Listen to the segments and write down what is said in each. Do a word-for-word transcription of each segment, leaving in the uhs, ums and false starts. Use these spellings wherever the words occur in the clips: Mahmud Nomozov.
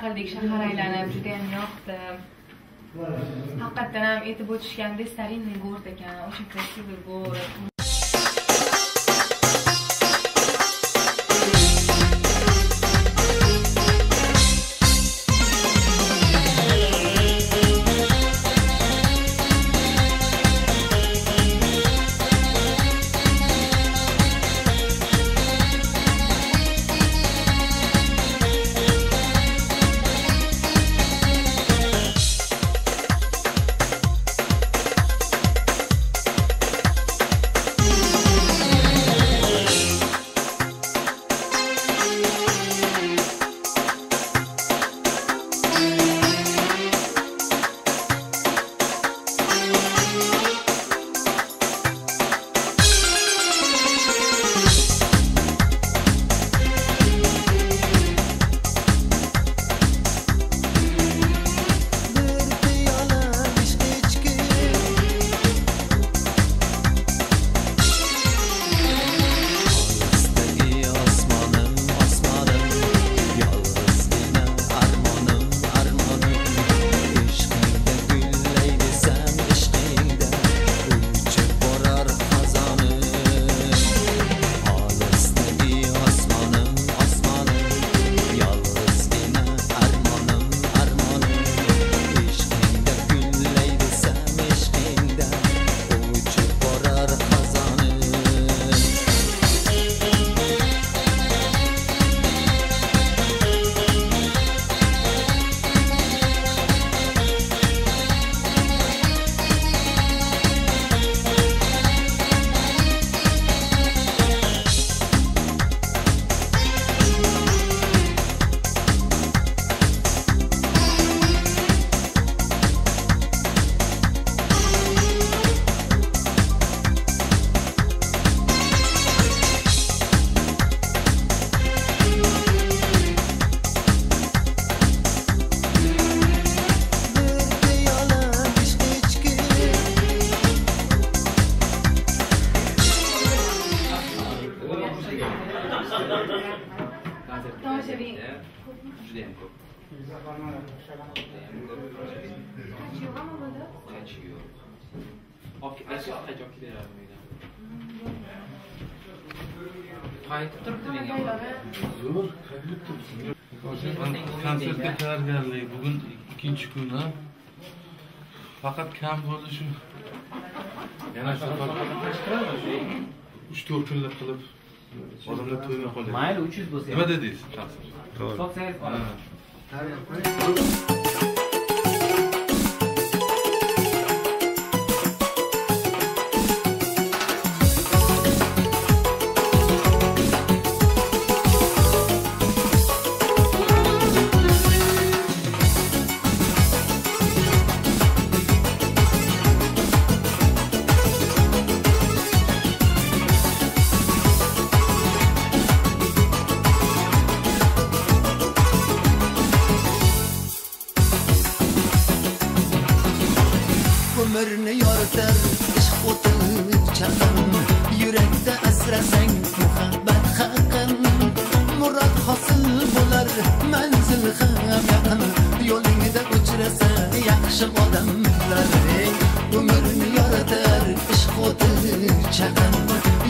chaqirdik, shahar aylanib, juda ham yoqdi. Haqiqatan ham aytib o'tishganda, Stalinniy gorod ekan, o'sha krasivoy gorod. Konsertga tayyorgarlik bugün ikinci kunda. Fakat kam bo'ldi shu. Yana shu uch to'rt kunlab qilib odamlar to'ymay qoldi. Mayli uch yuz bo'lsa. Nima dedingiz? To'g'ri. Ömrünü yaratar ish o'tini chaqan yurakda asrasang muhabbat haqqan murod hosil bo'lar manzil ham yaqin yo'lingda uchrasa yaxshi odamlar ömrünü yaratar ish o'tini chaqan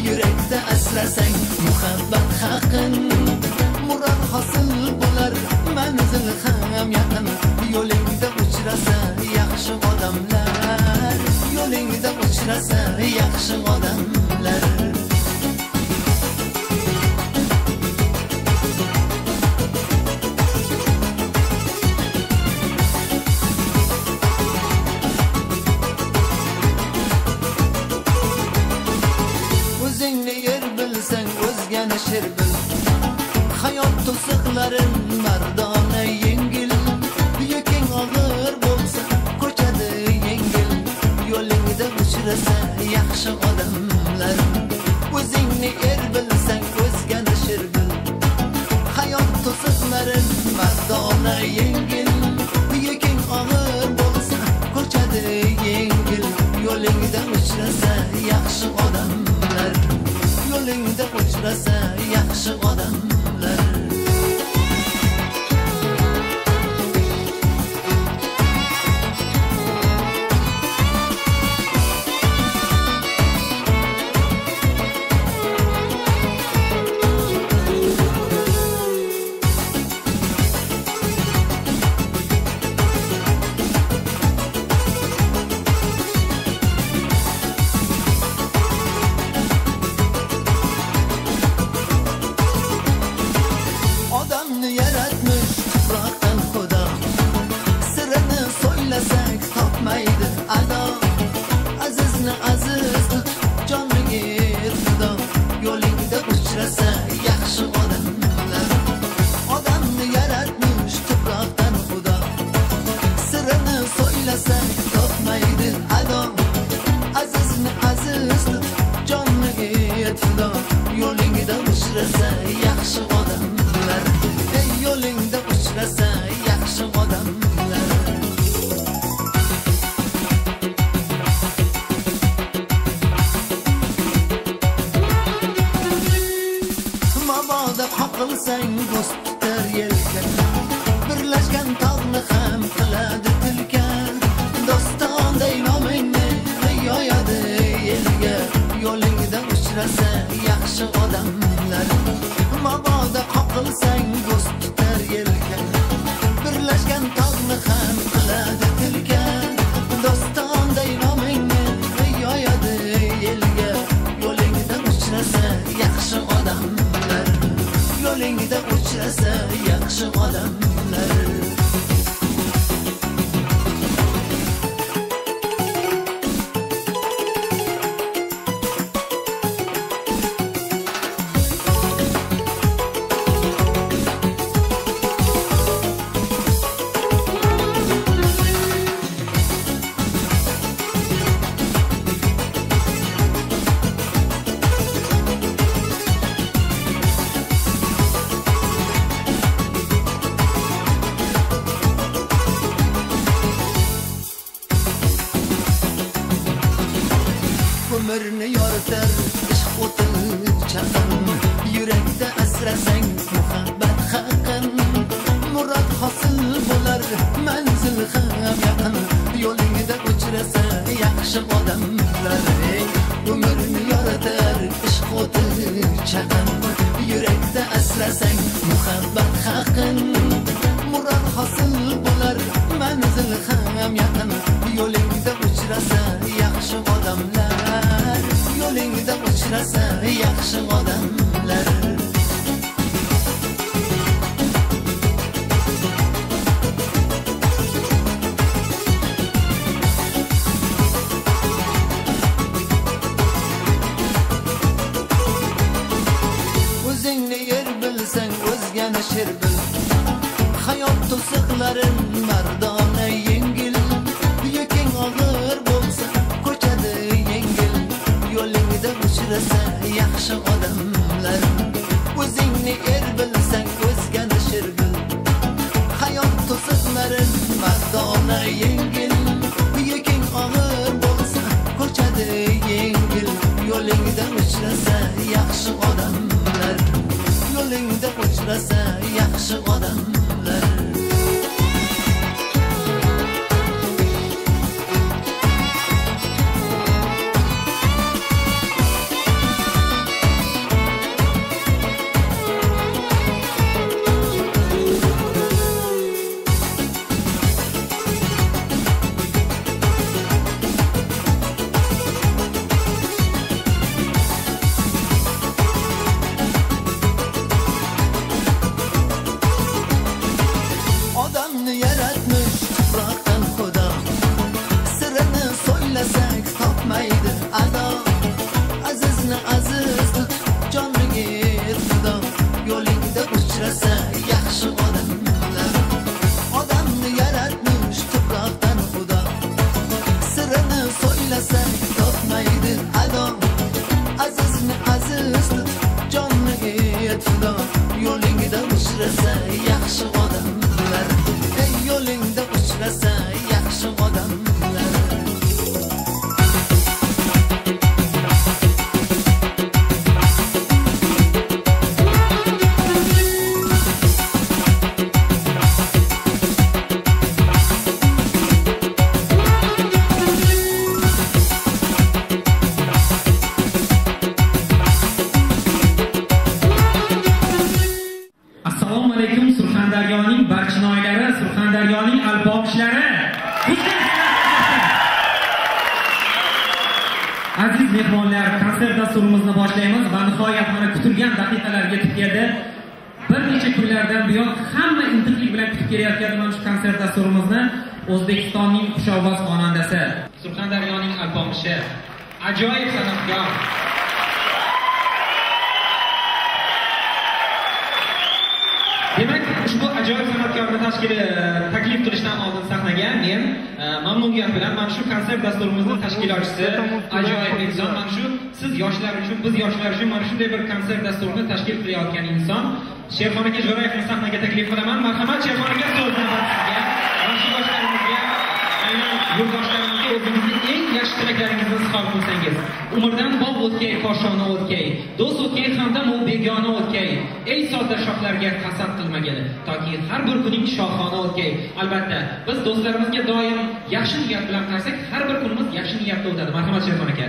yurakda asrasang muhabbat haqqan murod hosil bo'lar manzil ham yaqin yo'lingda uchrasa yaxshi odamlar yo'lingda uchrasa yaxshi odamlar o'zingni yer bilsang o'zgani sher bil hayot to'siqlarin mardona yengil yuking og'ir bo'lsa ko'chadi yengil yo'lingda uchrasa yaxshi odamlar o'zingni er bilsang o'zgani sher bil hayot to'siqlarin mardona yengil yuking og'ir bo'lsa ko'chadi yengil yo'lingda uchrasa yaxshi odamlar yo'lingda uchrasa yaxshi odamlar Ajoyib san'atkor tashkili taklif qilishdan oldin sahnaga men mamnuniyat bilan mana shu konsert dasturimizning tashkilotchisi ajoyib inson, mana shu siz yoshlar uchun, biz yoshlar uchun mana shunday bir konsert dasturini tashkil qilayotgan inson Shehrxon aka Jo'rayevni sahnaga taklif qilaman. Marhamat Shehrxon aka, so'zni sizga. Mana shu yoshlarimizga, aynan yurtdoshlarimizga o'zingizning eng yaxshi tilaklaringizni izhor qilsangiz. Umrdan bog' o'tkay, poshona o'tkay, do'st o'tkay hamda mo'l begona o'tkay. Ey sodda shohlarga hasad qilmagani, toki har bir kuning shohona o'tkay. Albatta, biz do'stlarimizga doim yaxshi niyat bilan qarasak, har bir kunimiz yaxshi niyatda o'tadi. Marhamat Shehrxon aka.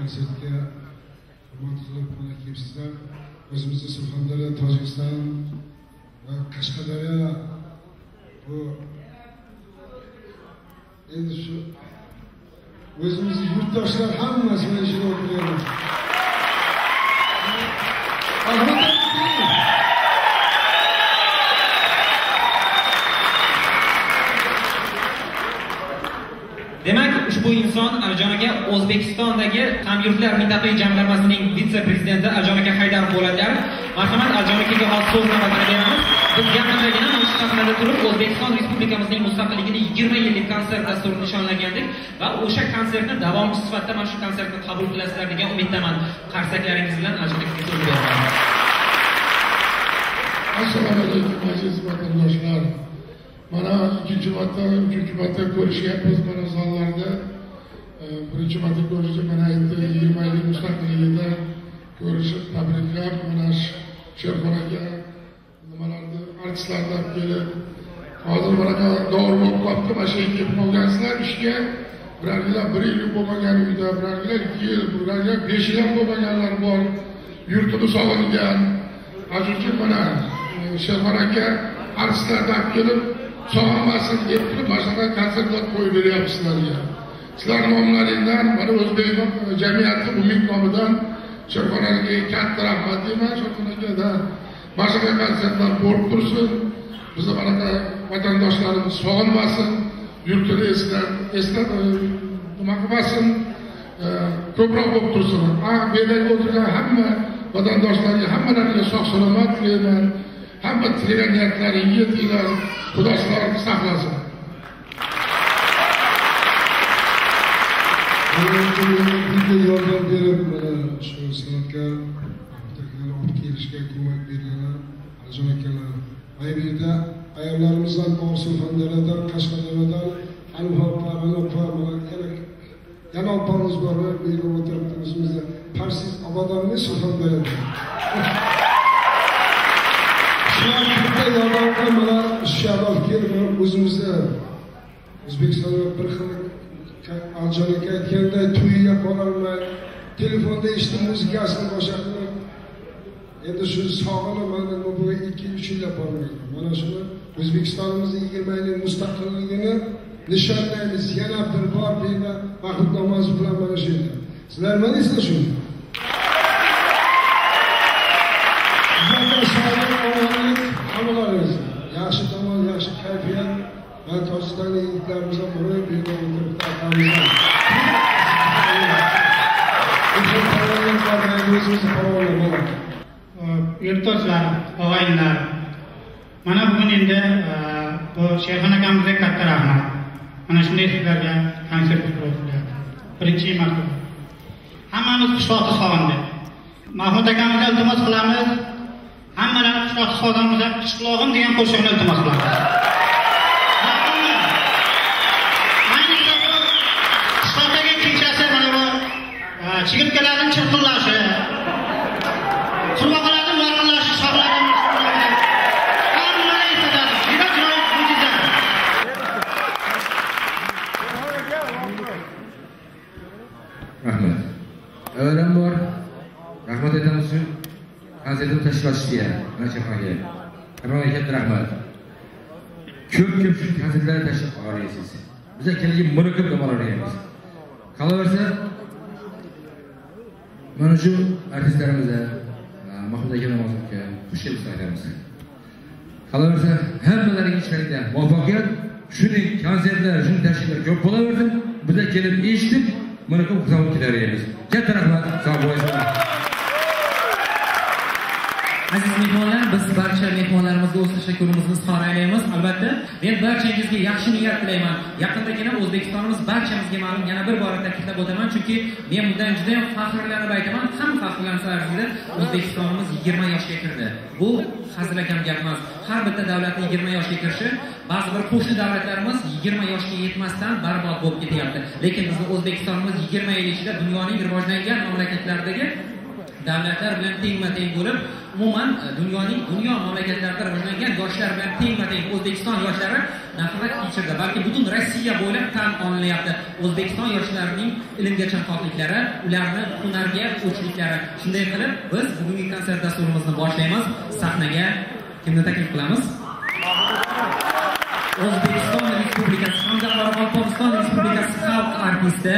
Konsertga hurmatli qonaq kelibsizlar. O'zimizni Surxondaryo, Tojikiston va Qashqadaryo bu endi shu o'zimizni yurtdoshlar hammasi mana shu o'rganamiz. Demak, ushbu inson Arjon aka O'zbekistondagi hamyurtlar mintaqaviy jamg'armasining vitse-prezidenti Arjon aka Haydar bo'ladilar. Marhamat Arjon akaga hozir so'z navbatini beramiz. Biz yaqindagina mana shu sahnaga turib O'zbekiston Respublikamizning mustaqilligini yigirma yillik konsert dasturini nishonlagandik va o'sha konsertni davomchi sifatida mana shu konsertni qabul qilasizlar degan umiddaman. Qarsaklaringiz bilan Arjon akaga so'z beraman. Assalomu alaykum aziz vatandoshlar. Mana ikinci madde, üçüncü madde görüşü yapıyoruz bana sallarda. Birinci madde görüşü bana ait yirmi yedi müstakilinde görüşüp tabrikler, bana şerbanakya numaralarda, artistlerden gelip hazır bana doğru mu kaptım, aşağı gibi olgansılar işte. Bırakılar bir yıl kopanganı bir daha bırakılar, iki yıl bırakılar, beş yıl kopanganlar var. Yurtunu savunurken, acıcı bana şerbanakya artistlerden gelip soğanmasın yapıp başına kanserler koyuları yapsınlar ya. Sizlerin onlarından, bana Özbek Cemiyatı Umut Namı'dan Şerxon Aka'yı katta rahmet diyemem. Şerxon Aka'da başına kanserler korktursun. Bizi bana da vatandaşlarımız soğanmasın, yurtunu esnat, esnat, makmasın, e, köprü korktursun. Ah, beyler oturan hemen vatandaşlarına hemen soğuk selamat diyemem. Hem de treniyatları yediler, kudaşlarını saklasın. Bir de yoldan verip, şu sanatkar, ortaklara, ortak ilişkiye kurmak veriyorlar, acamaklarına. Ayrıca ayarlarımızdan, Orsulhanlardan, Kaşkalardan, Alvarlar, Alvarlar, Yanal Parozlarlar, Beyler oturduğumuzda, Persiz Abadan ve Sulhanlardan. Şurada yollarda bana şabab gelmiyor, uzunca Uzbekistan'a bırakılık Arjon'u etkilerinde tüyüyle konulmayın. Telefonda işte müzik aslında başarılı. Hem de şu sağını bana bu iki üç yıl yapamayın. Bana şunu Uzbekistan'ımızın yirmi yillik müstakilliğini nişanlayınız. Yana bir var bir de Mahmud Nomozov falan bana şeyler. Sizler bana izle şunu. Yaxşı zaman, yaxşı kayfiyyat ve Tojistanlı yigitlerimize buraya bir de oturtlarımızdan. Bütün kalabalıklardan yüzümüzü kalabalıklar. Yurtdo'stlar, og'aynilar. Mana bugun endi bu Shehrxon akamizga katta rahmat. Mana shunday sizlarga konsert o'tkazildi. Birinchi marta. Hammamiz qishloqda sog'indi. Mahmud akamizga iltimos qilamiz. Hammalar qishloq sog'amiz, qishloqim degan qo'shiqni iltimos qilamiz. Ayniqsa qishloqdagi kechasi mana bu chigirtkalarning chirqillashi, qurbaqalarning loyillashi, shoxlarning hammalari esida, juda chiroyli mujiza. Rahmat. Avvalambor rahmat aytamiz. Hazretim tashkilotchiga, Shehrxonga. Rahmat, katta rahmat. Ko'p ko'p shu konsertlarni tashkil qilyapsiz. Bizga kelgan murojaat qilmoqlarimiz. Qolaversa, mana shu artistlarimizga, Mahmud aka Nomozovga xush kelibsiz aytamiz. Qolaversa, hammalaringiz ishlaringizda muvaffaqiyat, shuning konsertlar, shuning tashkillar ko'p bo'laversin. Bizga kelib eshitib, murojaat qilib ketaveramiz. Katta rahmat, sog' bo'linglar. Aziz mehmonlar, biz barcha mehmonlarimizga o'z tashakkurimizni izhor etamiz. Albatta, men barchangizga yaxshi niyat tilayman. Yaqindagina O'zbekistonimiz barchamizga ma'lum, yana bir bora ta'kidlab o'taman, chunki men bundan juda ham faxrlanib aytaman, ham faxrlanarsiz, O'zbekistonimiz yigirma yoshga kirdi. Bu hazilakam gap emas. Har bitta davlatning yigirma yoshga kirishi, ba'zi bir qo'shni davlatlarimiz yigirma yoshga yetmasdan barbod bo'lib ketyapti. Lekin bizning O'zbekistonimiz yigirma yil ichida dunyoning rivojlangan mamlakatlaridagi davlatlar bilan tengma-teng bo'lib, umuman dunyoning dunyo mamlakatlarida rivojlangan yoshlar bilan tengma-teng O'zbekiston yoshlari nafaqat kechirdi, balki butun Rossiya bo'ylab tan olinyapti. O'zbekiston yoshlarining ilmga chanqoqliklari, ularni hunarga o'chliklari. Shunday qilib, biz bugungi konsert dasturimizni boshlaymiz. Sahnaga kimni taklif qilamiz? O'zbekiston Respublikasi hamda Qoraqalpog'iston Respublikasi xalq artisti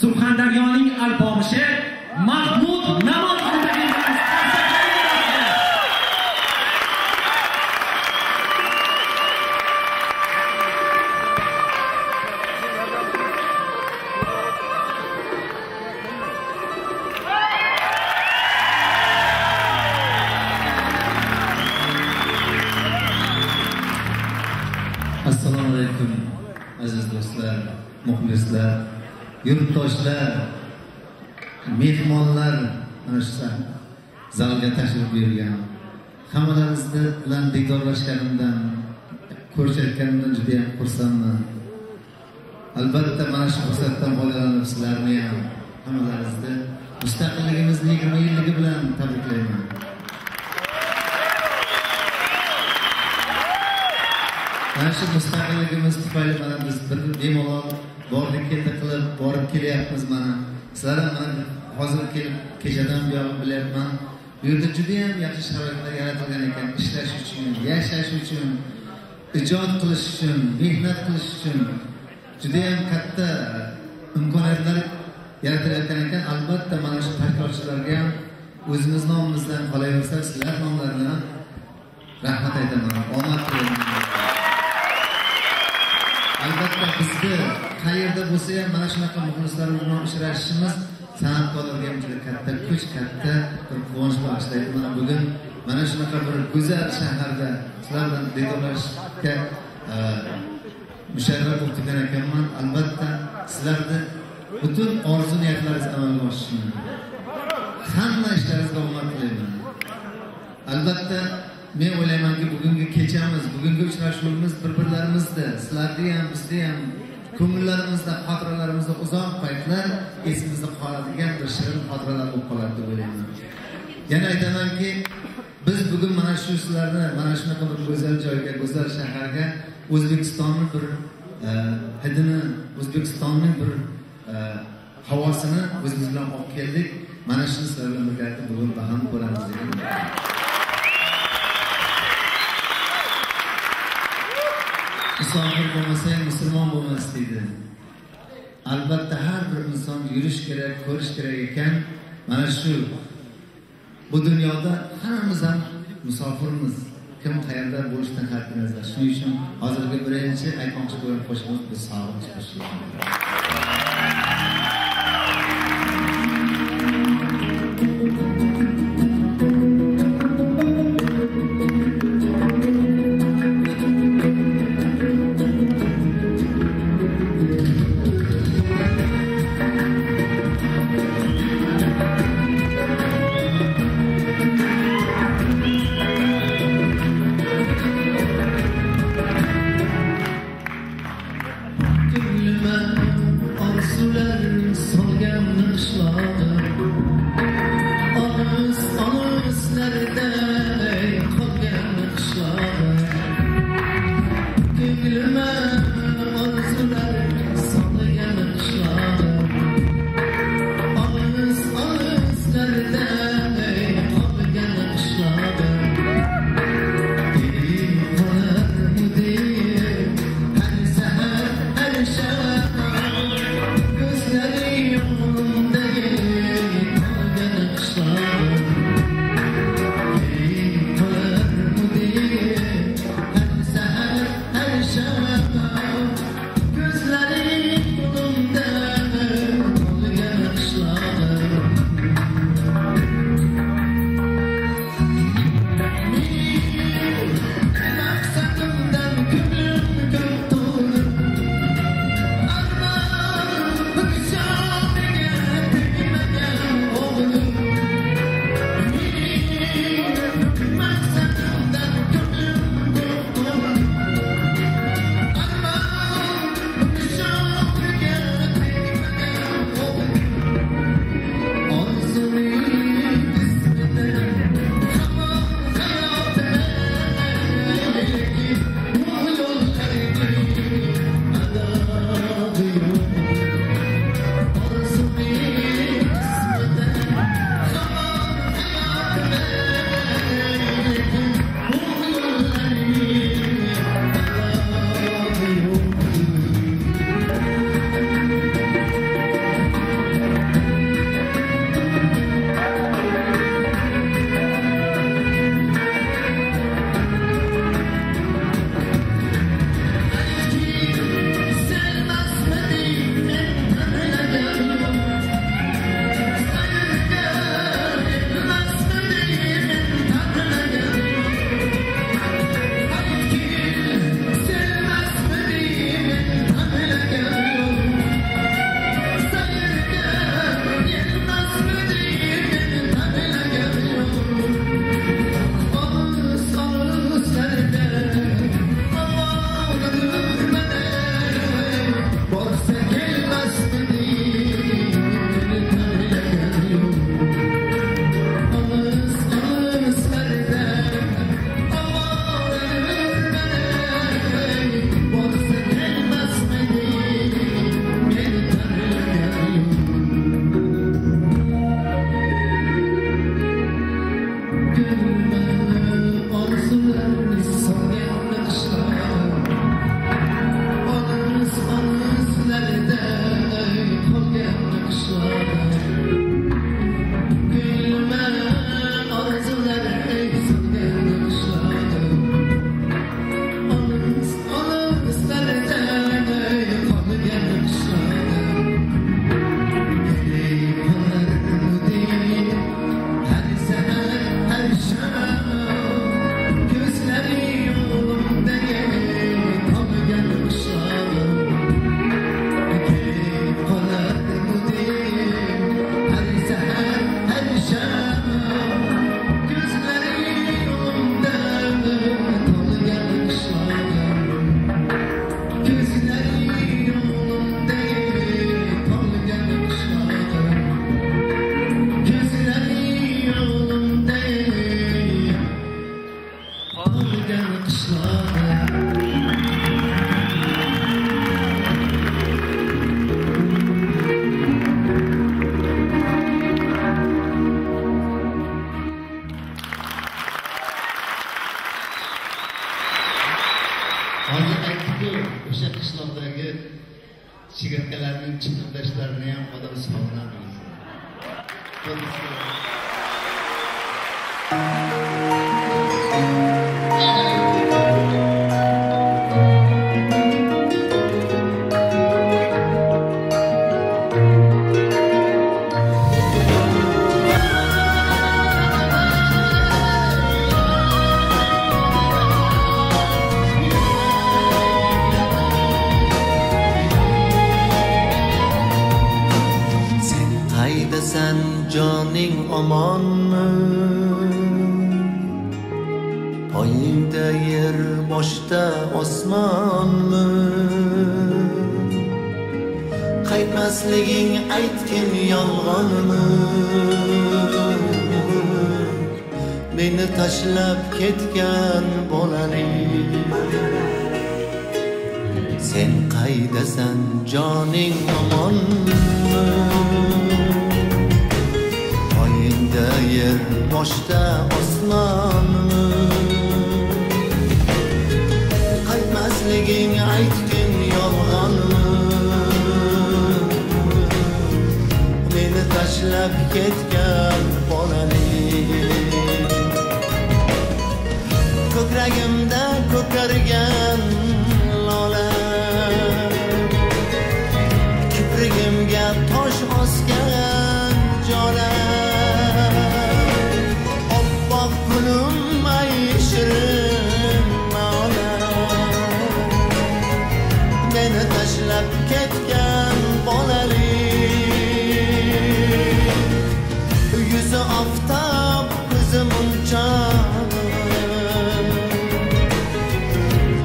Surxondaryoning alpomishi Mahmud Nomozov. Assalomu alaykum aziz do'stlar, muxlislar, yurtdoshlar, mehmonlar, mana zalga tashrif buyurgan hammalaringizni bilan diydorlashganimdan, ko'rishayotganimdan juda ham xursandman. Albatta mana shu fursatdan foydalanib sizlarni ham, hammalaringizni mustaqilligimizni yigirma yilligi bilan tabriklayman. Mana shu mustaqilligimiz tufayli mana biz bir bemalol borib keldik qilib, borib kelyapmiz mana. Sizlar ham hozir kelib kechadan beri bilayapman. Bu yerda juda ham yaxshi sharoitlar yaratilgan ekan, ishlash uchun, yashash uchun, ijod qilish uchun, mehnat qilish uchun juda ham katta imkoniyatlar yaratilayotgan ekan. Albatta mana shu tashkilotchilarga ham o'zimiz nomimizdan qolaversa, sizlar nomlaridan rahmat aytaman. Omad tilayman. Albatta bizga qayerda bo'lsa ham mana shunaqa muxlislar bilan uchrashishimiz san'atkorlarga ham juda katta kuch, katta bir quvonch bag'ishlaydi. Mana bugun mana shunaqa bir go'zal shaharda sizlar bilan diydorlashishga musharraf bo'lgan ekanman. Albatta sizlarni butun orzu niyatlaringiz amalga oshishini, hamma ishlaringizga omad tilayman. Albatta men o'ylaymanki, bugungi kechamiz, bugungi uchrashuvimiz bir-birlarimizda, sizlarning ham, bizning ham ko'ngillarimizda, xotiralarimizda uzoq paytlar esimizda qoladigan bir shirin xotiralar bo'lib qoladi deb o'ylayman. Yana aytamanki, biz bugun mana shu sizlarni mana shunaqa bir go'zal joyga, go'zal shaharga, O'zbekistonning bir hidini, O'zbekistonning bir havosini o'zimiz bilan olib keldik. Mana shuni sizlar bilan birgalikda bugun baham ko'ramiz. Musafir bo'lmasang musulmon bo'lmas deydi. Albatta har bir inson yurish kerak, ko'rish kerak ekan. Mana shu bu dunyoda hammamiz ham musofirmiz. Kim qayerda bo'lishdan qat'inazar. Shuning uchun hozirgi birinchi aytmoqchi bo'lgan qo'shimiz biz sog'inch qo'shimiz. Gülme, al adam sıfatına dönüşüyor. Sen canın aman mı? Ayda yer boşta osman mı? Qaytmasliging aytgin yolg'on mı? Meni tashlab ketgan bolaning. Sen qaydasan canın aman mı? Yer boşta osman mı? Qaytmasliging aytgin yolg'on mı? Meni tashlab ketgan bolaning. Ko'kragimda ko'kargan lola, kiprigimga tosh osgan jola. Ketgan bolalik, yuzi oftob ko'zi munchoq,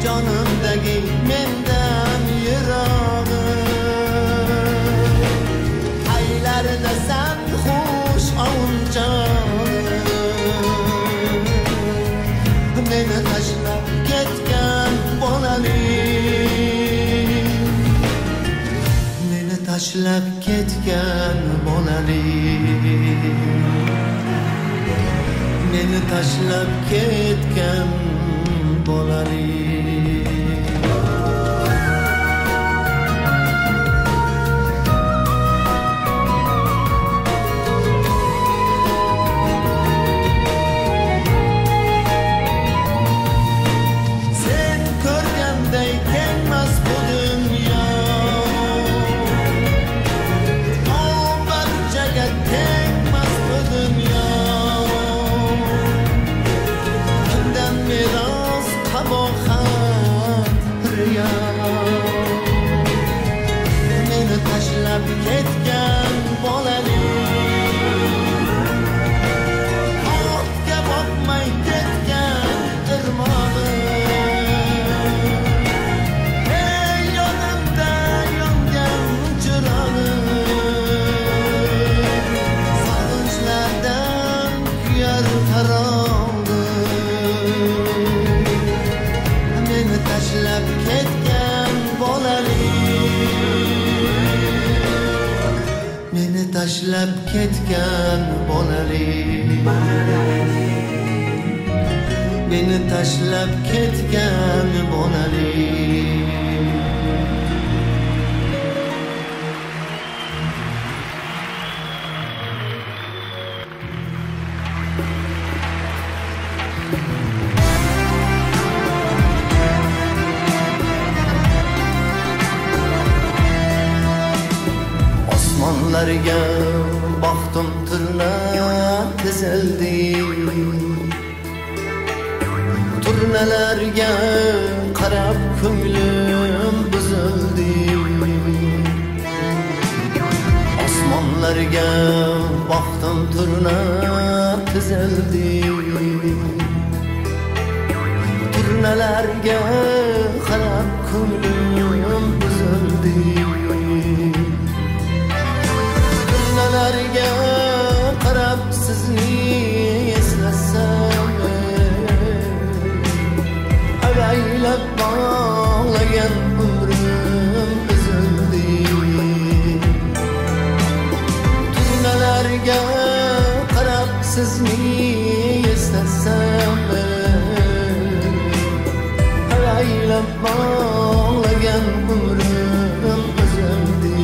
jonimdagi mendan yiroq. Aylarida san xush ovunchoq, meni tashlab ketgan bolalik, tashlab ketgan bolaning, meni tashlab ketgan bolaning. Tashlab ketgan bolalik, meni tashlab ketgan bolalik. Osmonlarga boqdim, turnalari tizildi, turnalarga qarab ko'nglim buzildi. Osmonlarga boqdim, turnalari tizildi, turnalarga qarab ko'nglim buzildi. Turnalarga qarab sizni eslasam, avaylab bog'lagan umrim uzildi. Turnalarga qarab sizni eslasam, avaylab bog'lagan umrim uzildi.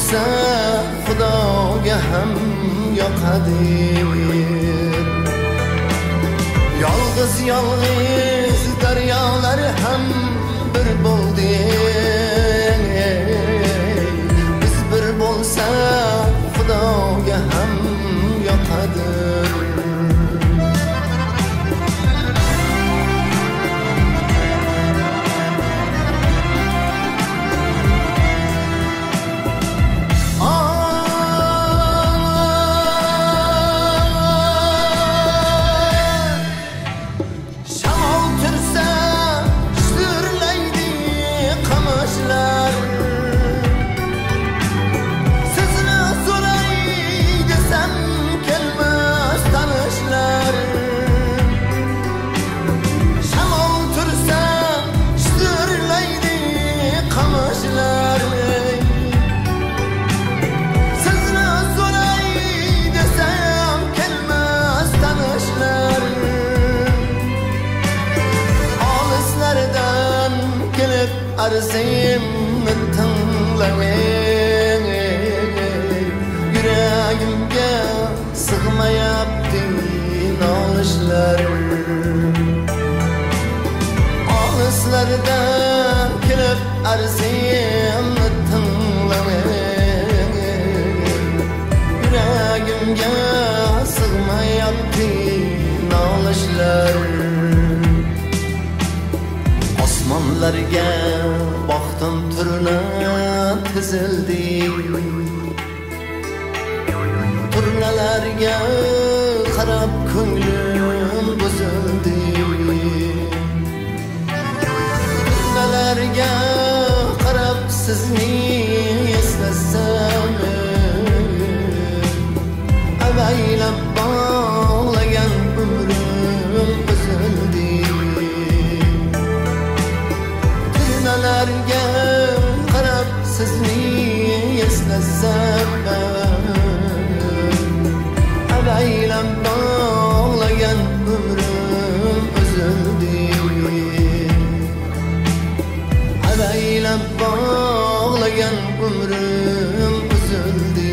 bo'lsa Xudoga ham yoqadir. Yolg'iz yolg'iz daryolar ham bir bo'ldi. Biz bir bo'lsa Xudoga ham yoqadir. Arzimni tinglamang, yuragimga sig'mayapti nolishlar. Olislarda kelib arzimni tinglamang, yuragimga sig'mayapti nolishlar. Osmonlarga boqdim turna tizildi, turnalarga qarab ko'nglim buzildi, turnalarga qarab sizni eslasam, avaylab bog'lagan umrim buzildi. Turnalarga qarab sizni eslasam, avaylab bog'lagan umrim uzildi, avaylab bog'lagan umrim uzildi.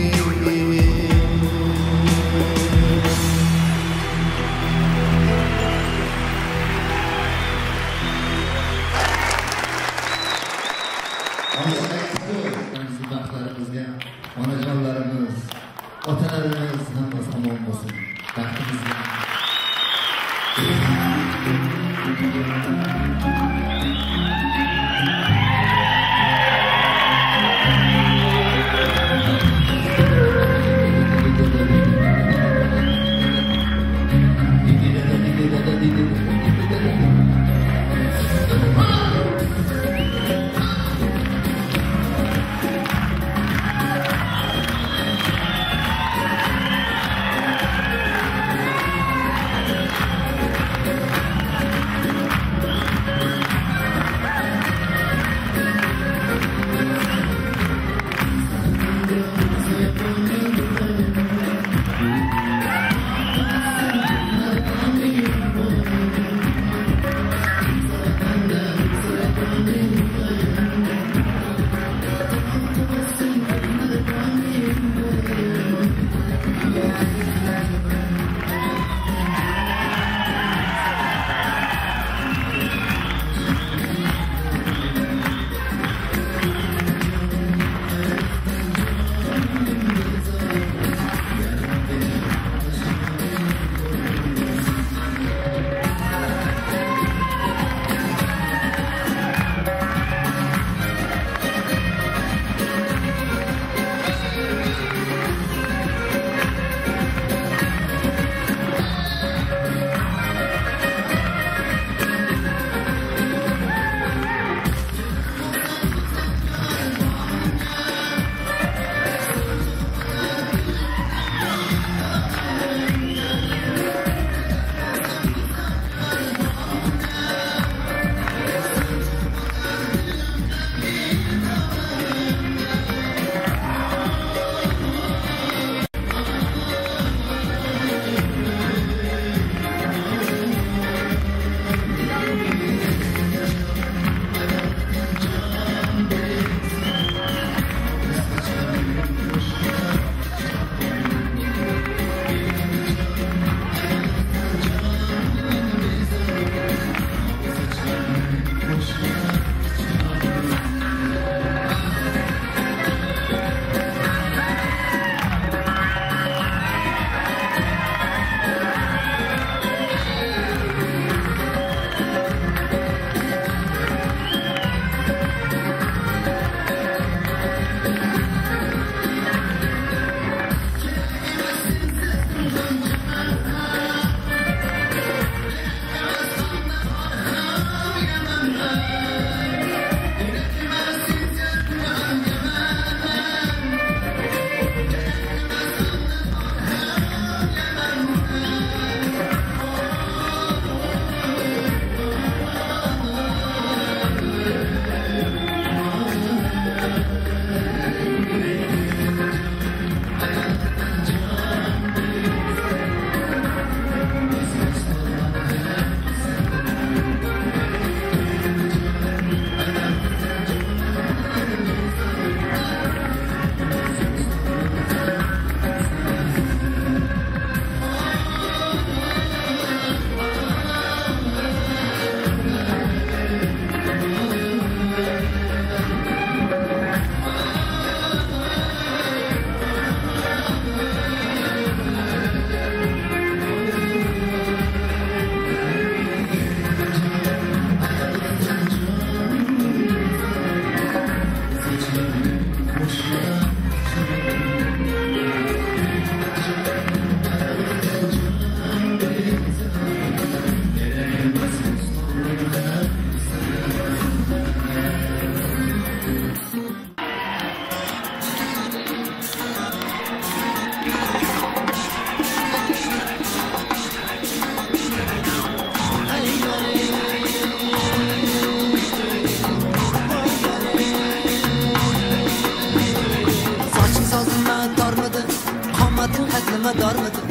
darmidi?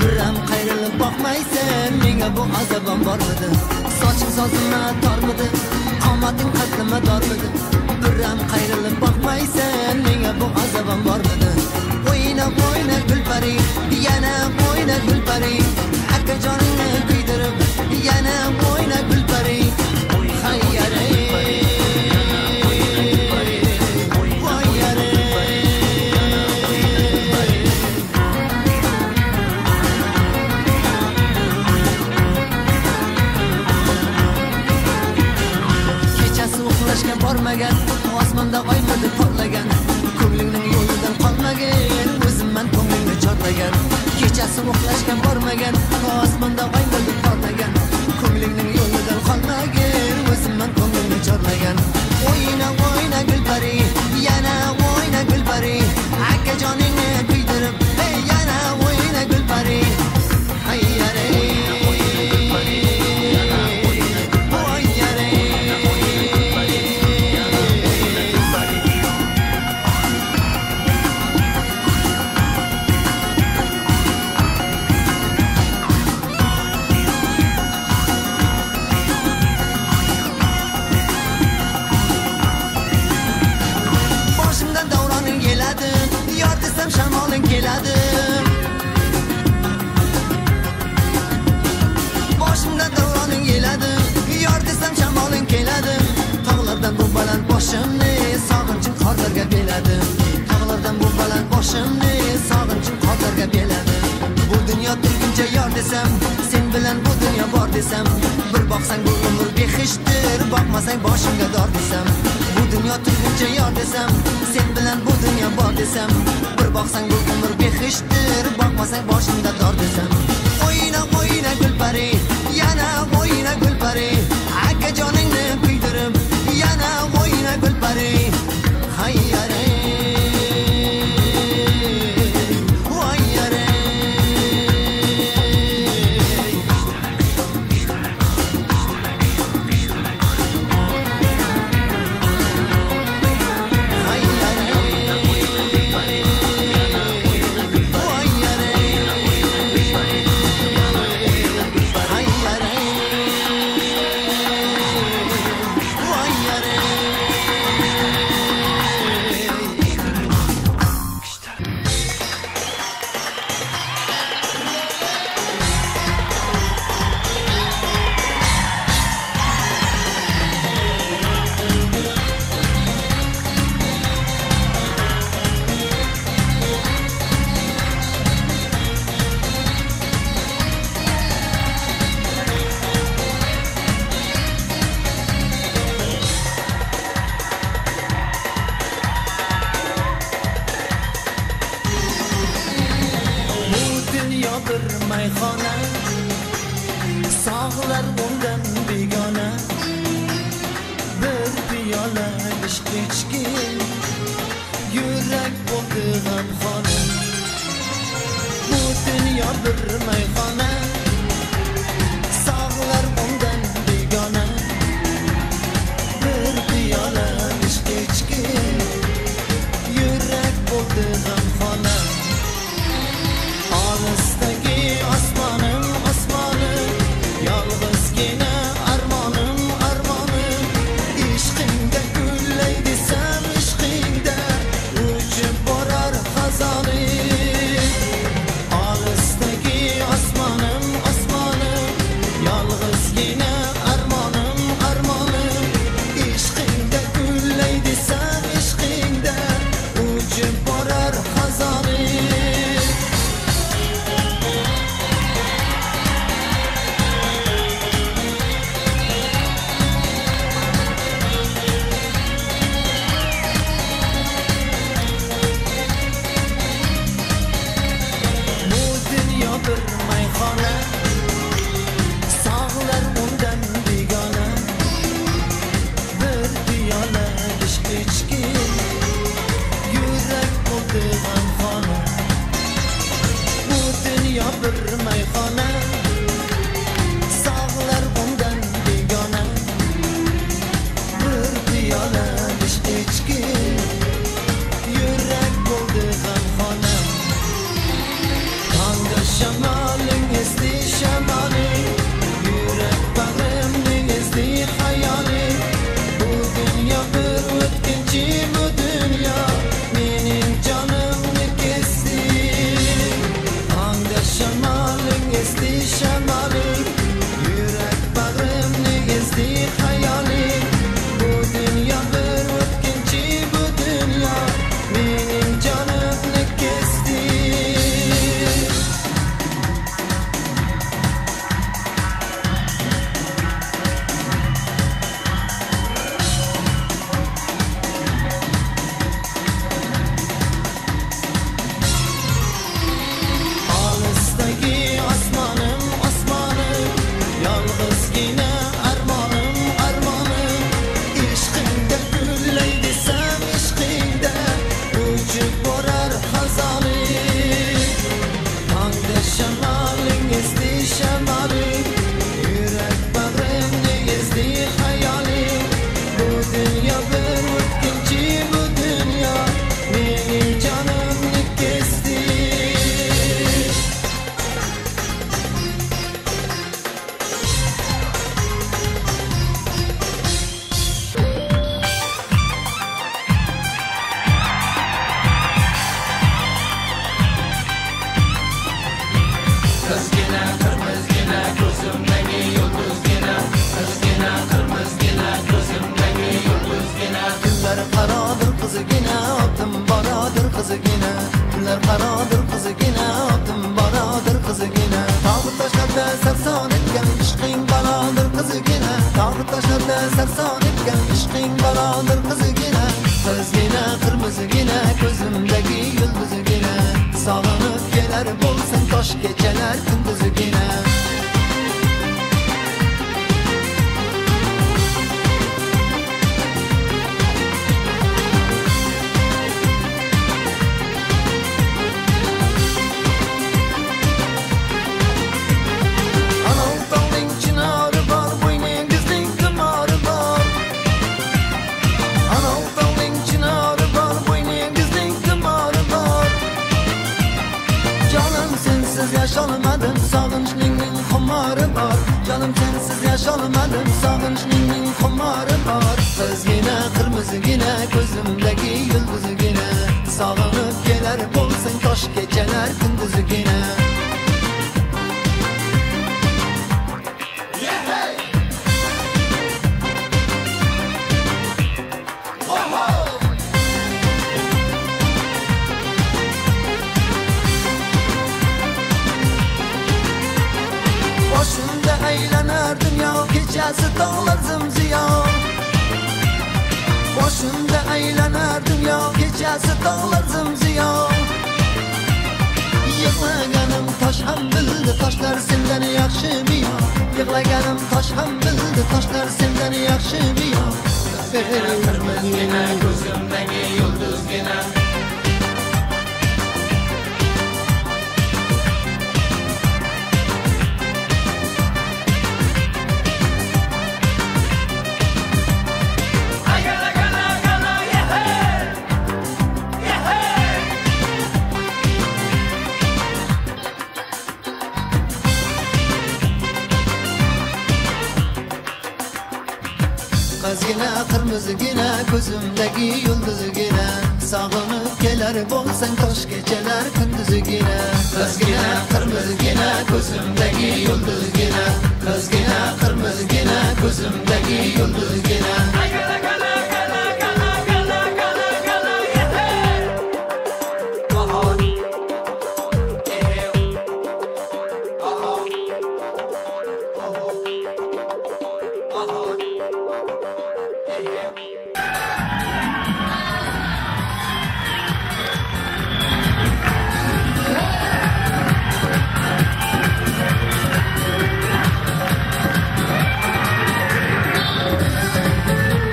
Biram qayrilib boqmaysan, menga bu azobim bormidi? Sochim sozimma tormidi? Qomatim qadrimma tormidi? Biram qayrilib boqmaysan, menga bu azobim bormidi? O'yna o'yna gulpari, yana o'yna gulpari, akajoningni kuydirib, yana o'yna gulpari. Bormagan, osmonda oy muddi porlagan, ko'nglingning yo'lidan qolmagan, o'zim men ko'nglingni chorlagan. Kechasi uxlashgan bormagan, osmonda oy muddi porlagan, ko'nglingning yo'lidan qolmagan, o'zim men ko'nglingni chorlagan. O'yna o'yna gulpari, yana o'yna gulpari, akajoningni kuydirib, hey yana o'yna gulpari. Boshimni sog'inchim qorlarga beladi, tog'lardan bu baland boshimni sog'inchim qorlarga beladi. Bu dunyo turguncha yor desam, sen bilan bu dunyo bor desam, bir boqsang bu umr behishtir, boqmasang boshimga dor desam. Bu dunyo turguncha yor desam, sen bilan bu dunyo bor desam, bir boqsang bu umr behishtir, boqmasang boshimga dor desam. O'yna o'yna gulpari, yana o'yna gulpari, akajoningni kuydirib, yana oyna gulpari, hayyare hayyare. Yalnızgina armonum armonum, ishqingda gullay desam. kızı yine attım baradır kızı yine. Güller karadır kızı yine attım baradır kızı yine. Tağrı taşlarda sersan etken işkin baradır kızı yine. Tağrı taşlarda sersan etken işkin baradır kızı yine. Kız yine kırmızı yine gözümdeki yıldızı yine. Sağlanıp geler bulsun taş geceler gündüzü yine. Yaşalmadım, savunçlinin kumarı var. Canım sensiz yaşalmadım, savunçlinin kumarı var. Kız yine, kırmızı yine, gözümdeki yıldızı yine. Sağlanıp gelir bulsun taş geceler gündüzü yine. Başımda eğlener dünya, gecesi dağlar zımziya. Başımda eğlener dünya, gecesi dağlar zımziya. Yıklaganım taş hem bildi, taşlar senden yakşı biya. Yıklaganım taş hem bildi, taşlar senden yakşı biya. Seferim kırmızı yine, gözümdeki yıldız yine. Kız yine, kırmızı yine, gözümdeki yıldızı yine. Sağlanıp gelir bulsan taş geceler gündüzü yine. Kız yine, kırmızı yine, gözümdeki yıldızı yine. Kız yine, kırmızı yine, gözümdeki yıldızı yine. We'll be right back.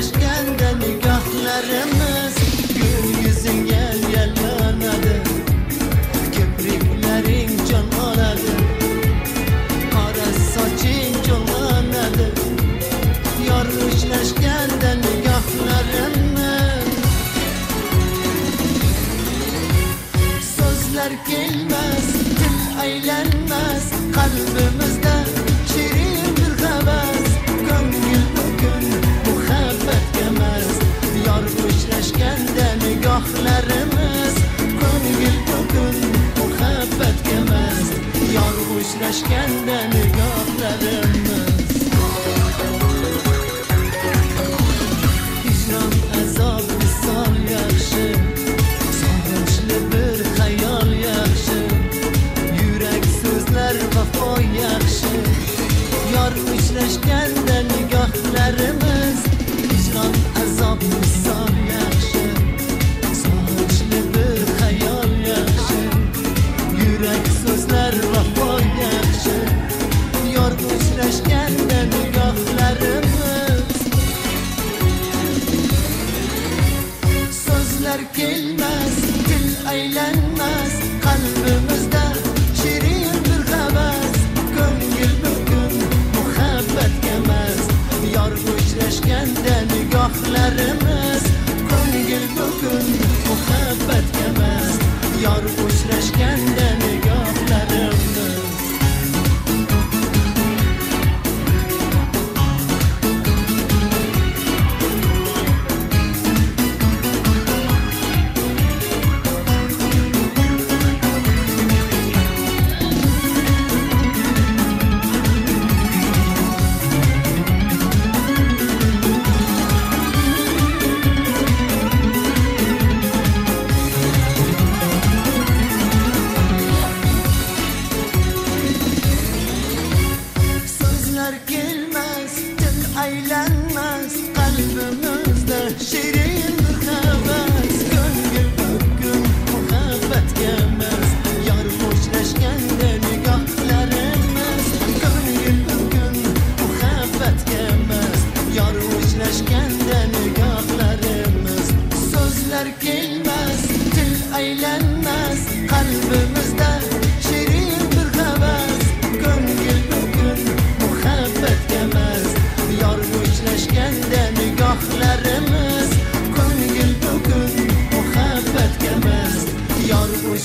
Peşkende nikahlarımız gün yüzün gel gel anadı. Köprüklerin can oladı, kara saçın can oladı. Yarış leşkende nikahlarımız sözler gelmez, dil eğlenmez. Kalbimizde şirin bir heves, gönül bugün muhabbet gemez. Yarmış leşkende nikahlarımız, gönül bugün muhabbet gemez. Yarmış leşkende nikahlarımız. Hicran azab misal yakşı, sarhoşlu bir hayal yakşı. Yürek sözler vefa yakşı, yarmış leşkende nikahlarımız. Hicran azab misal yakşı, sarhoşlu bir hayal yakşı. Yürek sözler vefa yakşı, yarmış leşkende nikahlarımız. Sözler gelmez, dil eğlenmez. Kalbimizde şirin bir heves, gönül bugün muhabbet gemez. Yarmış leşkende nikahlarımız, gönül bugün muhabbet gemez. Yarmış leşkende nikahlarımız.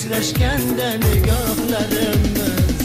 Leşkende nikahlarımız.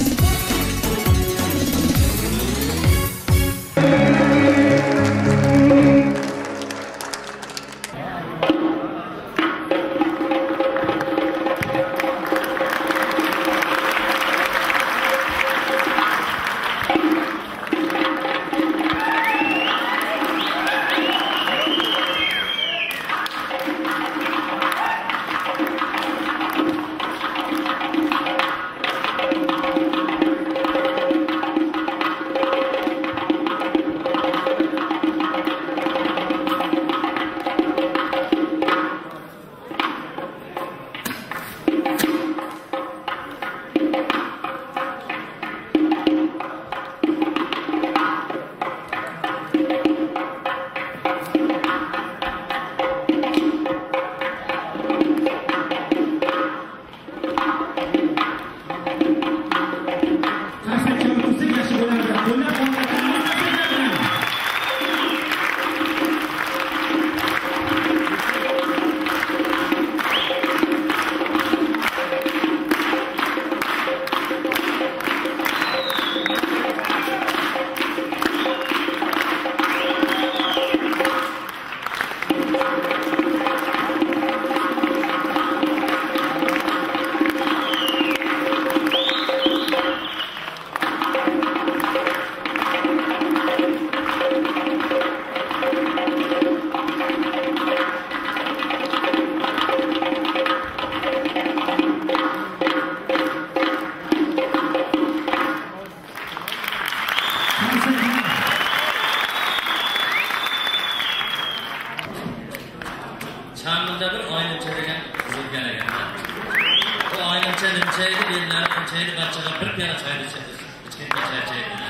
Çaylı bir yana çaylı bahçede bir yana çaylı içkin bir çay çaylı.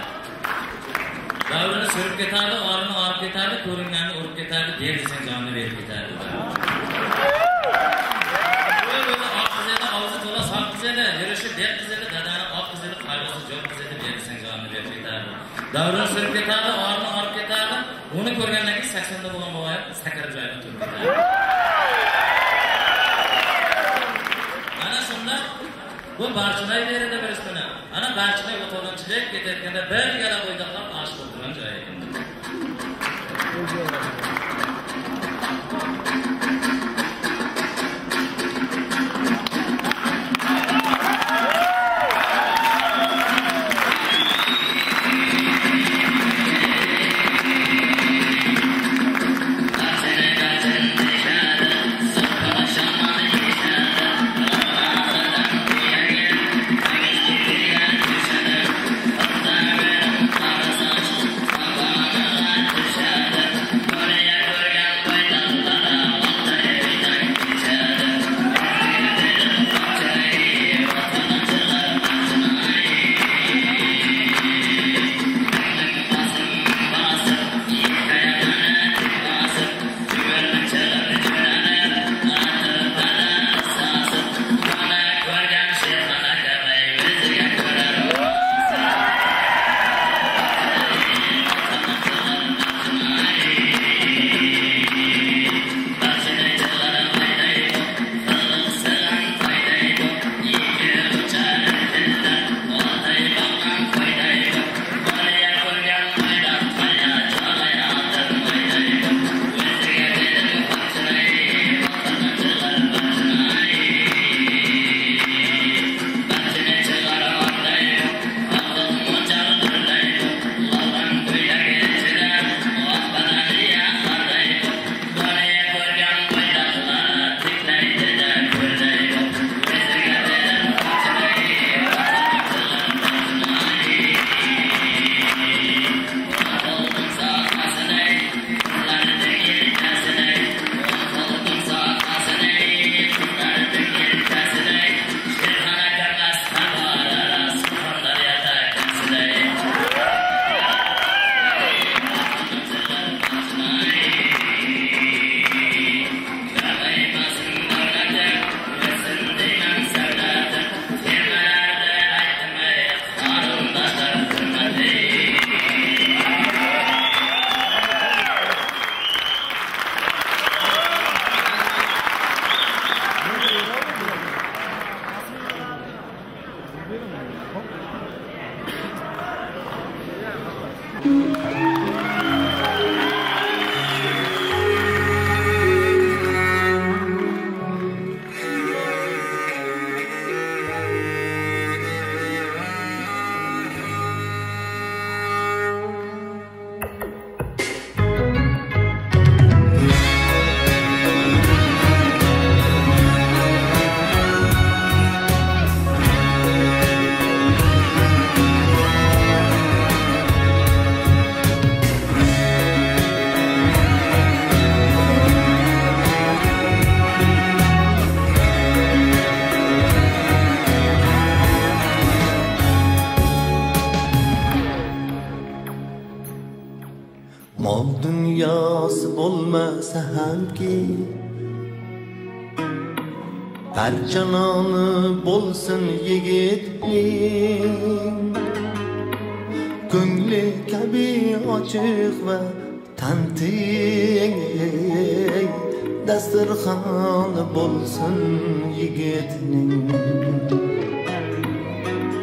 Davranı sürüp getirdi, ağrını ağrıp getirdi, torunlarını orup getirdi, diğer desen canını verip getirdi. Böyle böyle ak kızeli, ağzı kola sak kızeli, yürüyüşü der kızeli, dedenin ak kızeli, kaygısı çok kızeli, diğer desen canını verip getirdi. Davranı sürüp getirdi, ağrını ağrıp getirdi, onu görgenlerden seksende bulan babaya sakırıp cayıp durup getirdi. Ana şunda, bu barçılayı verirdi bir üstüne. Ana barçılayı otolançılık getirken de böyle gelen boydaklar aşk oturan cayıp. Cananı bolsun yigitlik, ko'ngli kabi ochiq va tantiq, dasturxoni bolsun yigitning,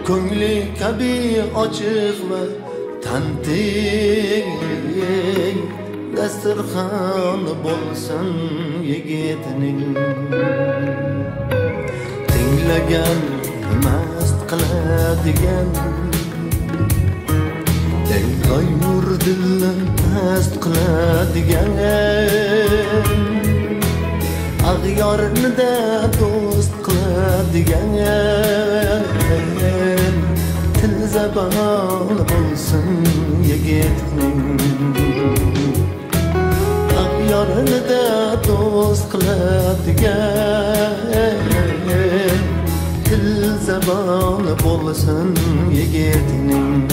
ko'ngli kabi ochiq va tantiq, dasturxoni bolsun yigitning. Tinlagan mast qiladigan, dilgoy murdilni mast qiladigan, ag'yornida do'st qiladigan, til zaboni bo'lsin yigitning, ag'yornida do'st qiladigan, til zaboni bo'lsin yigitning.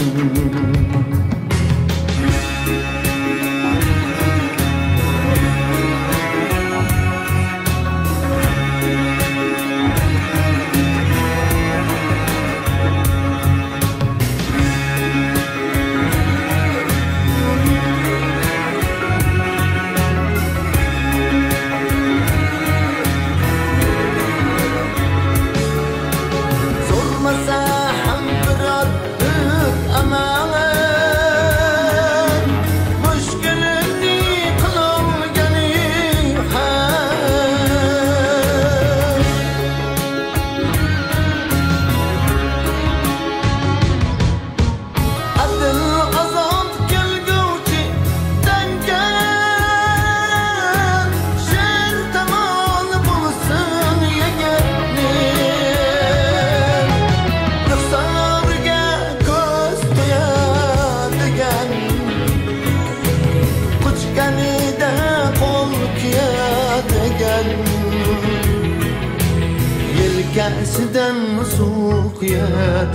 Soğuk yadigarım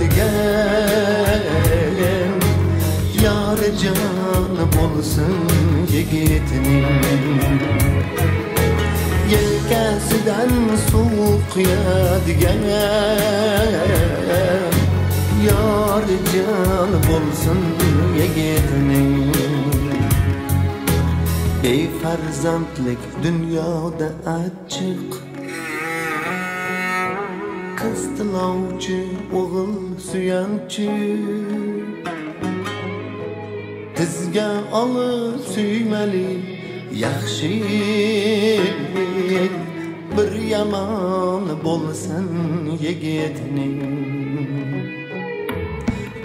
yar canım olsun yigitinin Yelkasidan soğuk yadigarım yar canım olsun yigitinin Ey farzandlik dünyada açık Kız tilovchi o'g'il suyanchi Qizga olib suymali yaxshi Bir yomon bo'lsin yigitning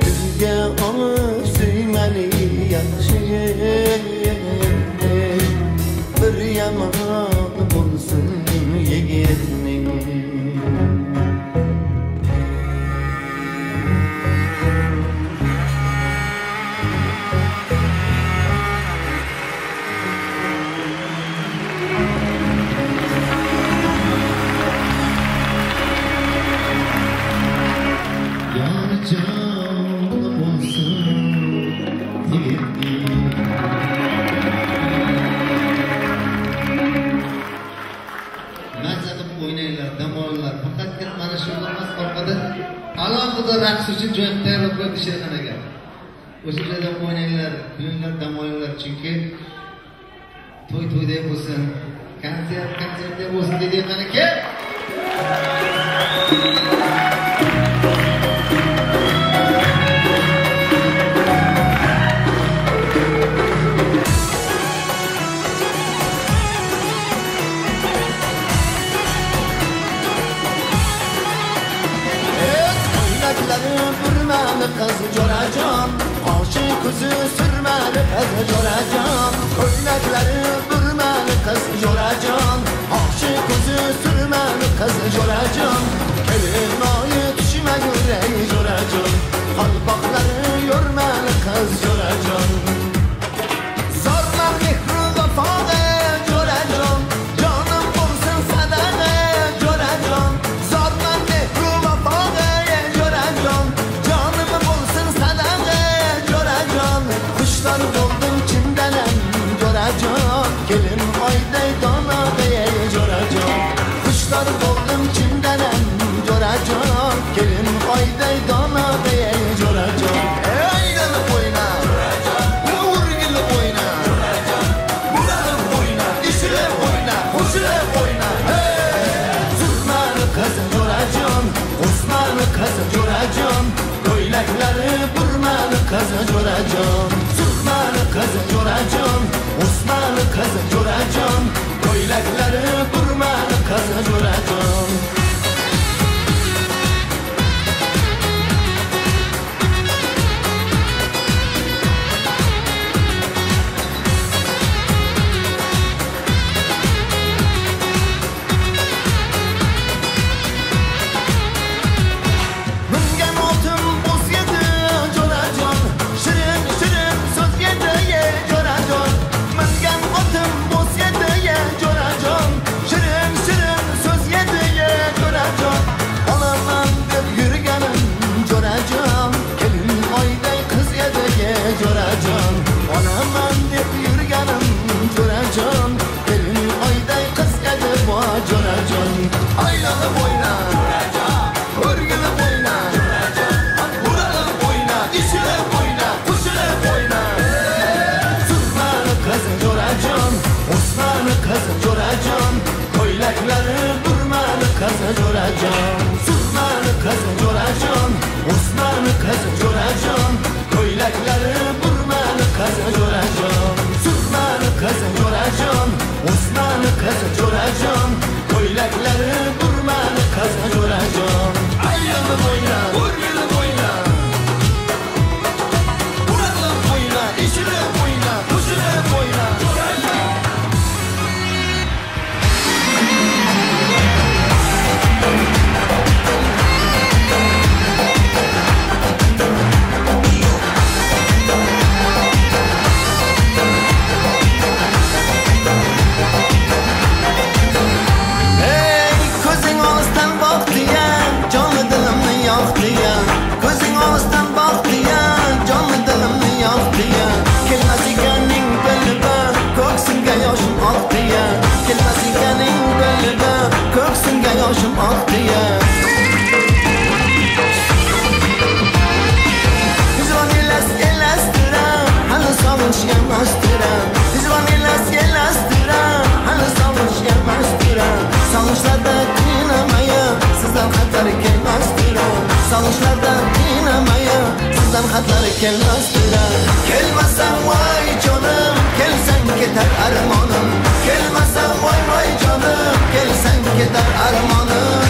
Qizga olib suymali yaxshi Bir yomon bo'lsin yigitning Raks için cüret devletler dışarıdan geldi. O şekilde damoylar, düğünler damoylar çünkü toy toy diye bulsun, kanser kanser diye bulsun diye hani ki. Kız göreceğim, aşı kuzu sürmeli kız göreceğim. Koynakları bürmeli kız göreceğim, aşı kuzu sürmeli kız göreceğim. Kelimayı düşme yüreği göreceğim, kalpakları yormeli kız göreceğim. Zorla mihru vefada göreceğim, canım bulsun sadana göreceğim. Zorla mihru vefada göreceğim. Doldum kimdenem göreceğim Gelin ayday dana diye göreceğim Kuşlar doldum kimdenem göreceğim Gelin ayday dana diye göreceğim Ey gülü boyna Ne vur gülü boyna Bulalım boyna İşile boyna Hoşile boyna Zırmanı kız göreceğim Osmanı kız göreceğim Koylakları burmanı kız göreceğim Osmanlı kızı göreceğim, Osmanlı kızı göreceğim, koylakları burmanlı kızı göreceğim. Şirin şirin söz yediye yok diye, gözün ağızdan bak diye, canlı dilimli yok diye. Kelmesi genin belime, göksünge yaşım ak diye. Kelmesi genin belime, göksünge yaşım ak diye. Salışlardan inamaya, sizden hatları kelmezdiler. Kelmesen vay canım, kelsen gider armanım. Kelmesen vay vay canım, kelsen gider armanım.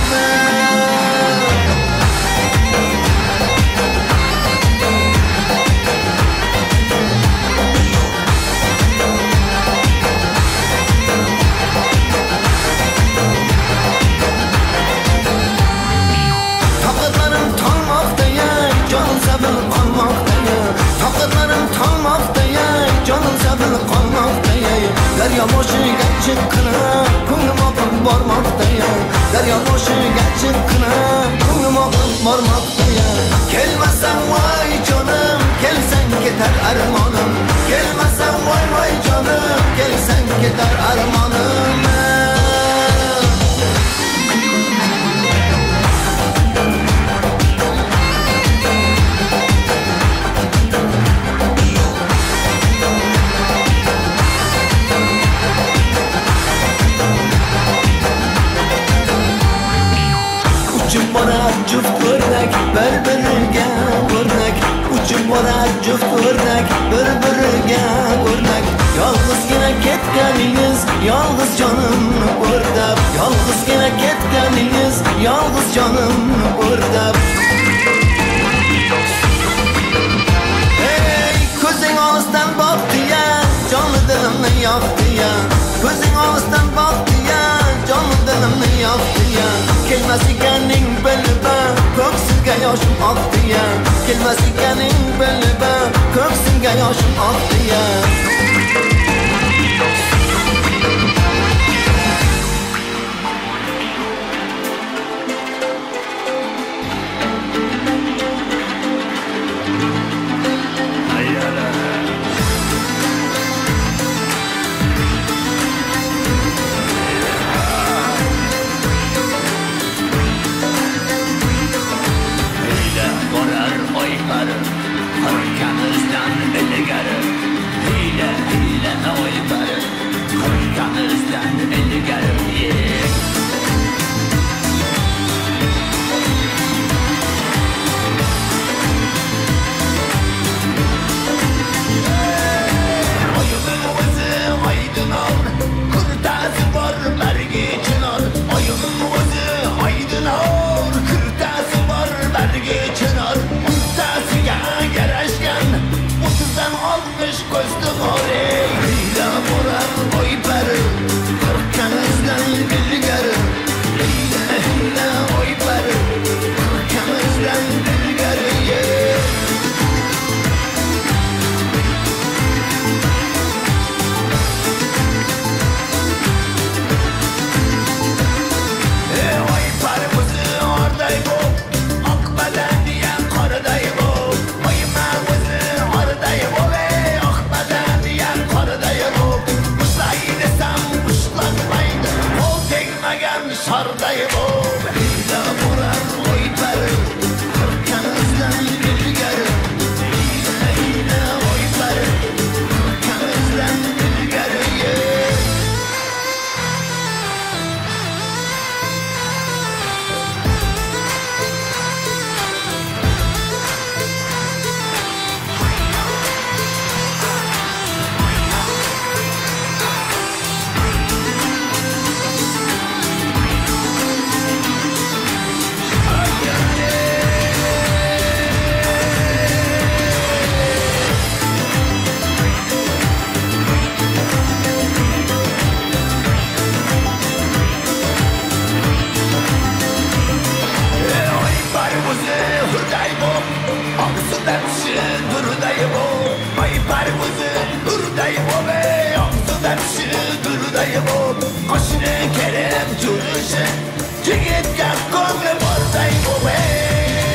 Darya boşu geçip kına, kulum akıl varmaktayım. Darya boşu geçip kına, kulum akıl varmaktayım. Gelmesen vay canım, gelsen gider armanım. Gelmesen vay vay canım, gelsen gider armanım. Cüft örnek, bir-birine örnek. Uçum bana cüft örnek, bir-birine örnek. Yalnız yine ketkeniniz, yalnız canımı ırdab. Yalnız yine ketkeniniz, yalnız canımı ırdab. Hey, gözün ağızdan bak diye, canlı dilimle yak diye. Gözün ağızdan bak diye, canlı dilimle yak diye. Kelmesi genin belime, köksünge yaşım ak diye. Kelmesi genin belime, köksünge yaşım ak diye. Koşun kerem duruşun, cigit gaz komle bordayım o bey.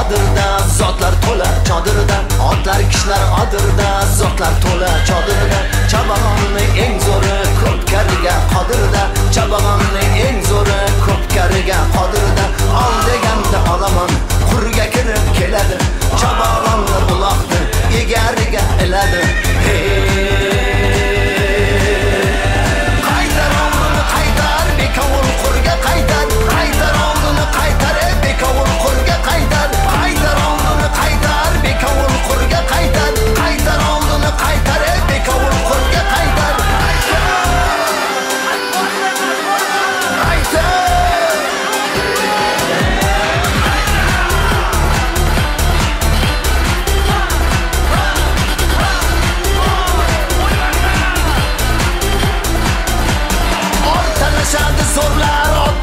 adırda, zotlar to'la çadırda, otlar kishlar adırda, zotlar to'la çadırda. Chabag'onning eng zo'ri ko'pkariga qodirda, Chabag'onning eng zo'ri ko'pkariga qodirda. Ol deganda olaman, qurga kirib keladi, Chabag'onni buloqni egariga iladi.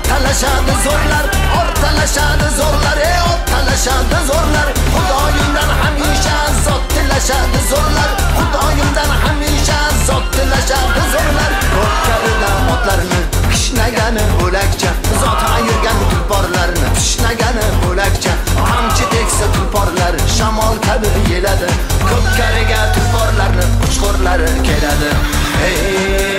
Talaşadı zorlar, ortalaşadı zorlar, e ortalaşadı zorlar. Xudoyimdan hamisha zottilaşadı zorlar, Xudoyimdan hamisha zottilaşadı zorlar. Ko'pkaridan otlarni pishnagani bo'lakcha, zot ayirgan tulporlarni pishnagani bo'lakcha. Qamchi teksa tulporlar shamol kabi yeladi, ko'pkariga tulporlarni uchqurlari keladi. Hey!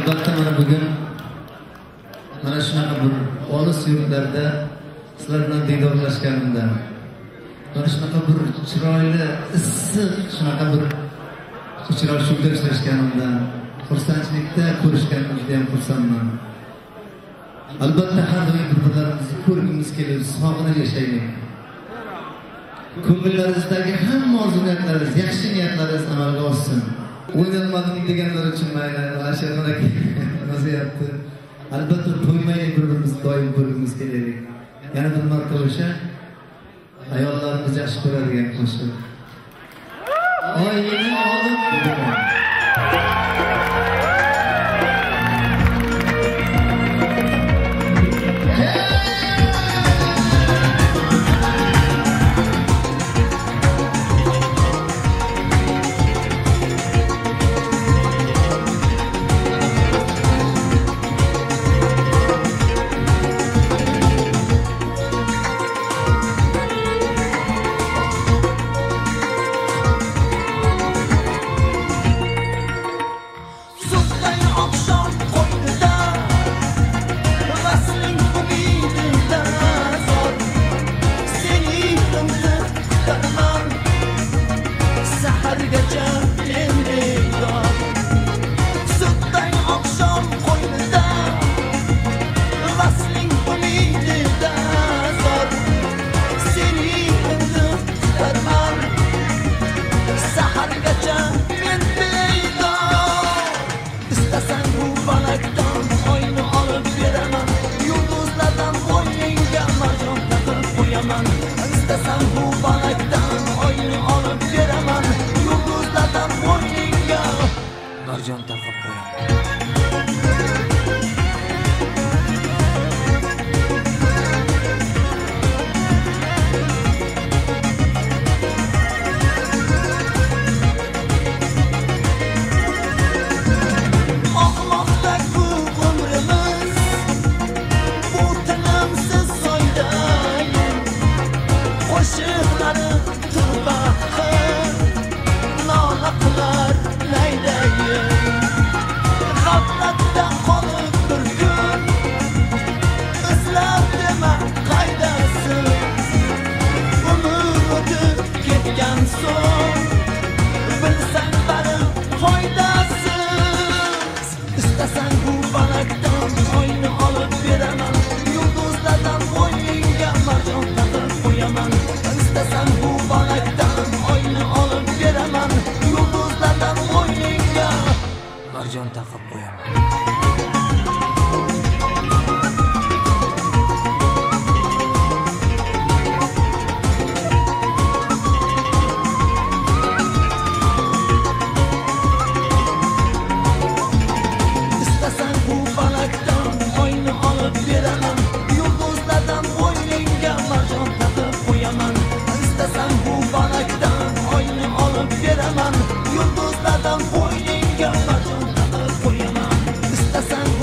Albatta mana bugün mana shunaqa bir olis yurtlarda sizlar bilan diydorlashganimda, mana shunaqa bir chiroyli, issiq, shunaqa bir uchrashuvda ishlashganimda, xursandchilikda ko'rishganimizda ham xursandman. Albatta har doim bir-birlarimizni ko'rgimiz kelib, sog'inib yashaylik. Ko'ngillaringizdagi hamma orzularingiz, yaxshi niyatlaringiz amalga oshsin. O'ynalmadim deganlar uchun mayli, Ashirxon aka nasihatdi. Albatta to'ymaylik, bir-birimizni doim ko'rgimiz kelaylik. Yana bir marta o'sha ayollarimiz yaxshi ko'radigan qo'shiq. Oyni olib I'm takıp koyalım. Marjon takıp koyamam. İstesen bu balaktan oyunu alıp veremem. Yıldızlardan oyunga marjon takıp koyamam. İstesen bu balaktan oyunu alıp veremem. Yıldızlardan oyunga marjon. That's the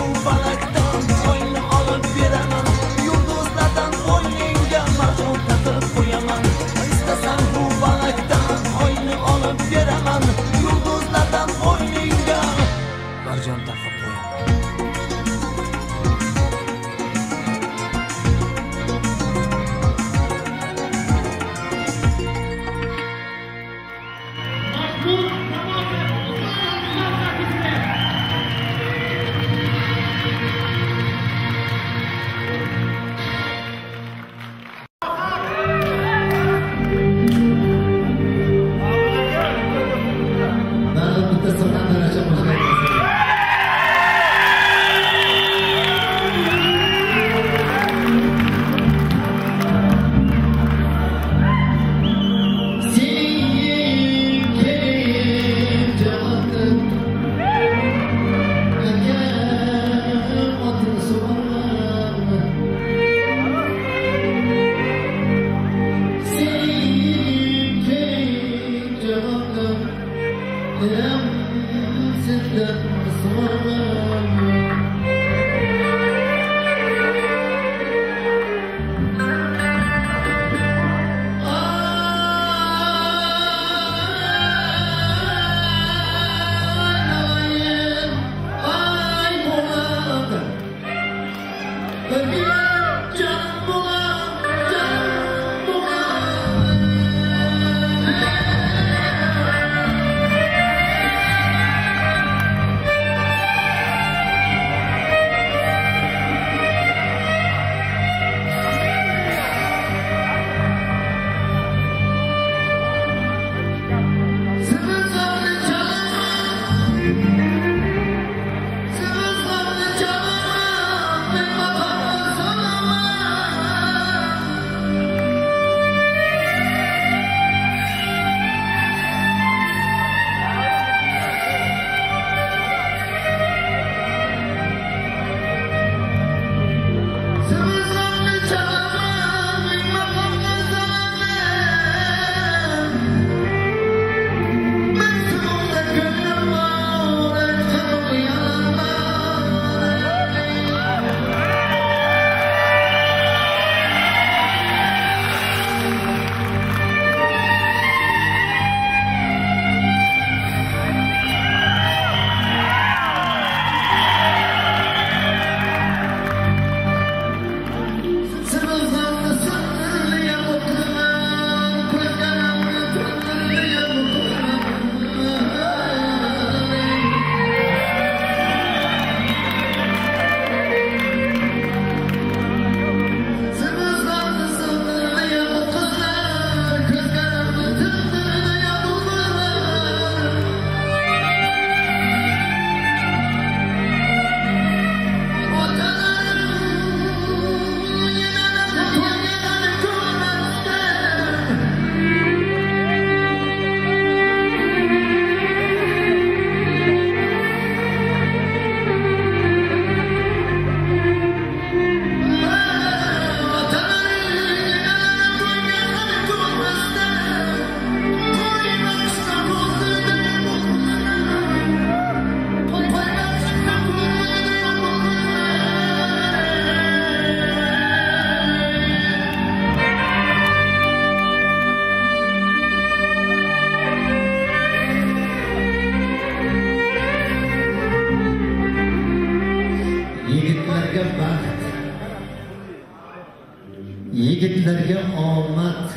yigitlarga omad,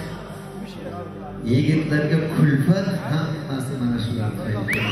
yigitlarga kulfat, hammasi mana shular tufayli.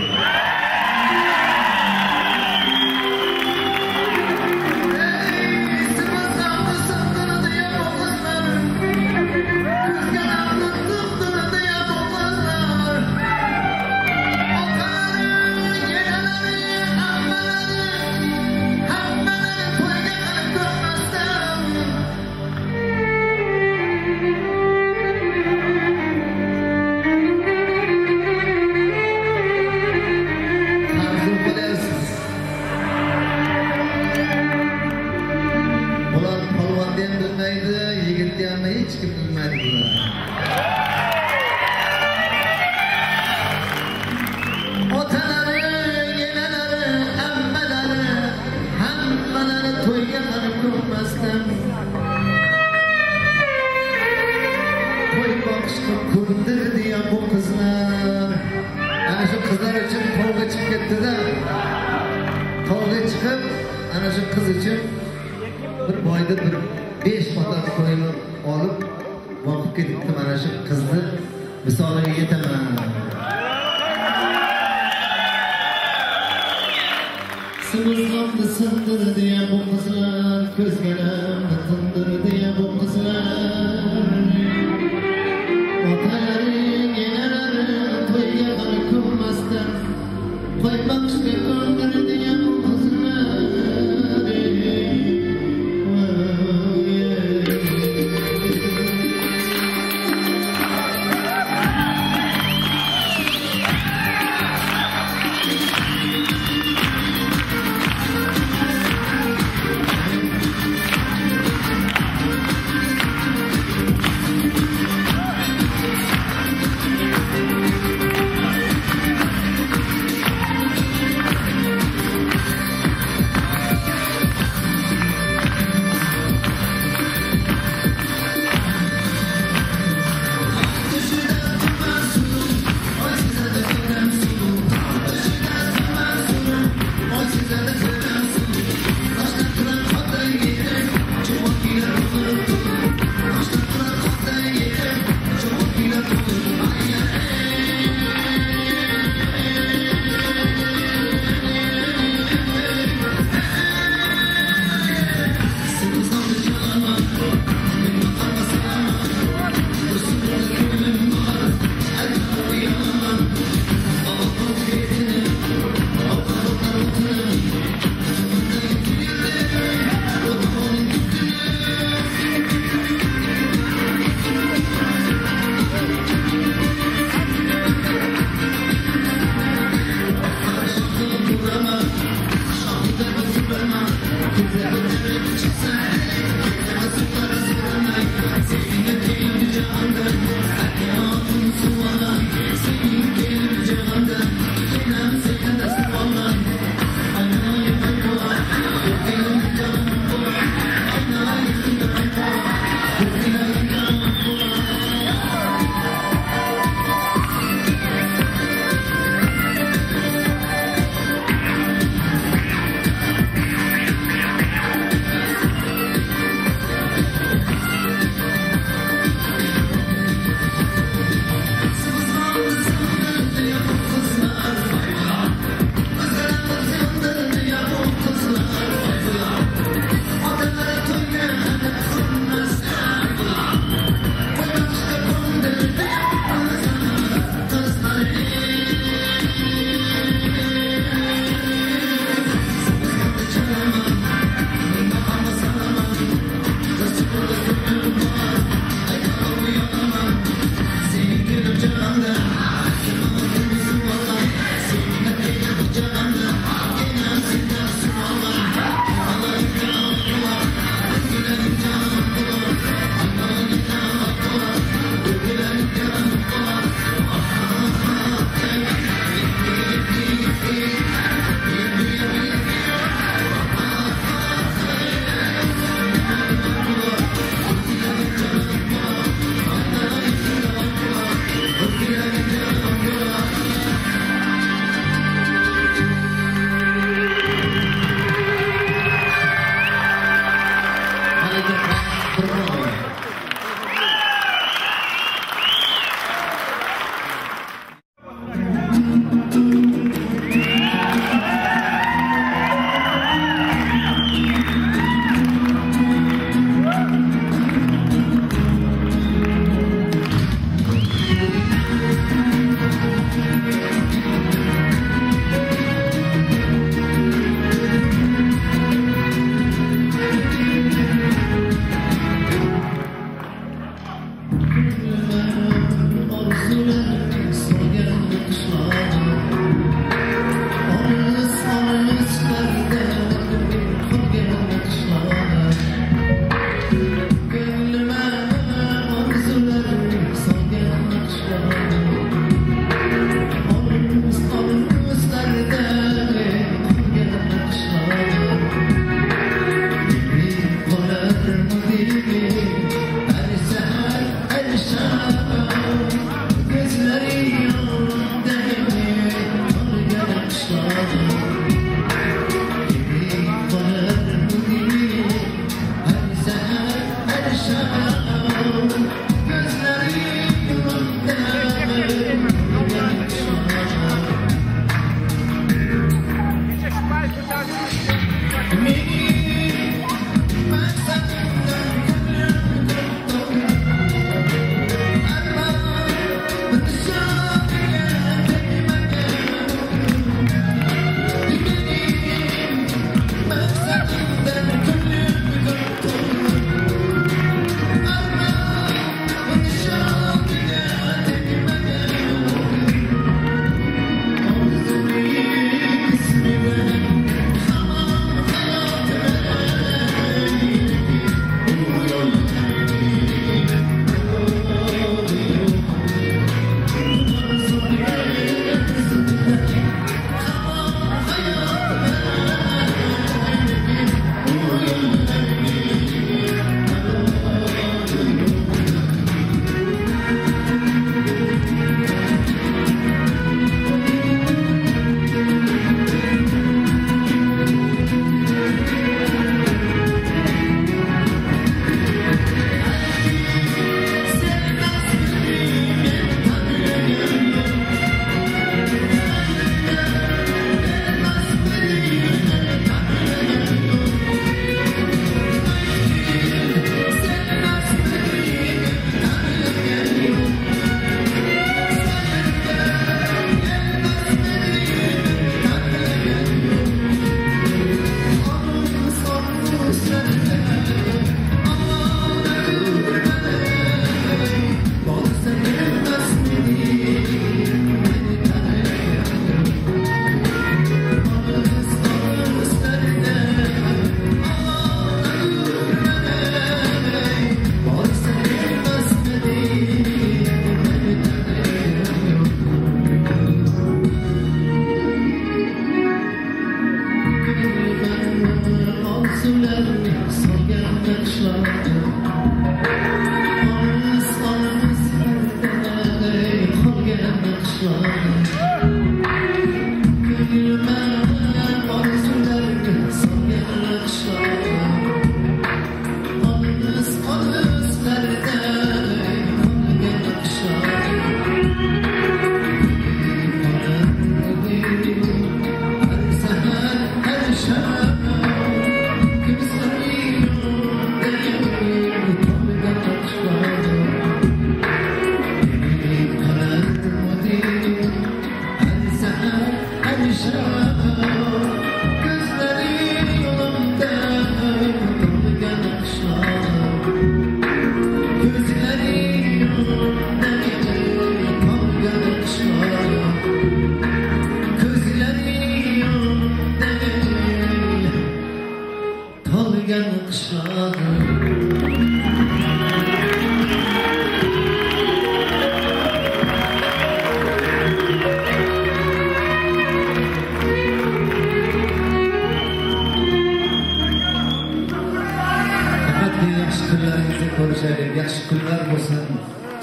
Yaxshi kunlar bo'lsin.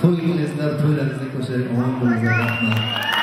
To'y bo'lsanglar, to'ylaringizni ko'rsak, omon bo'linglar.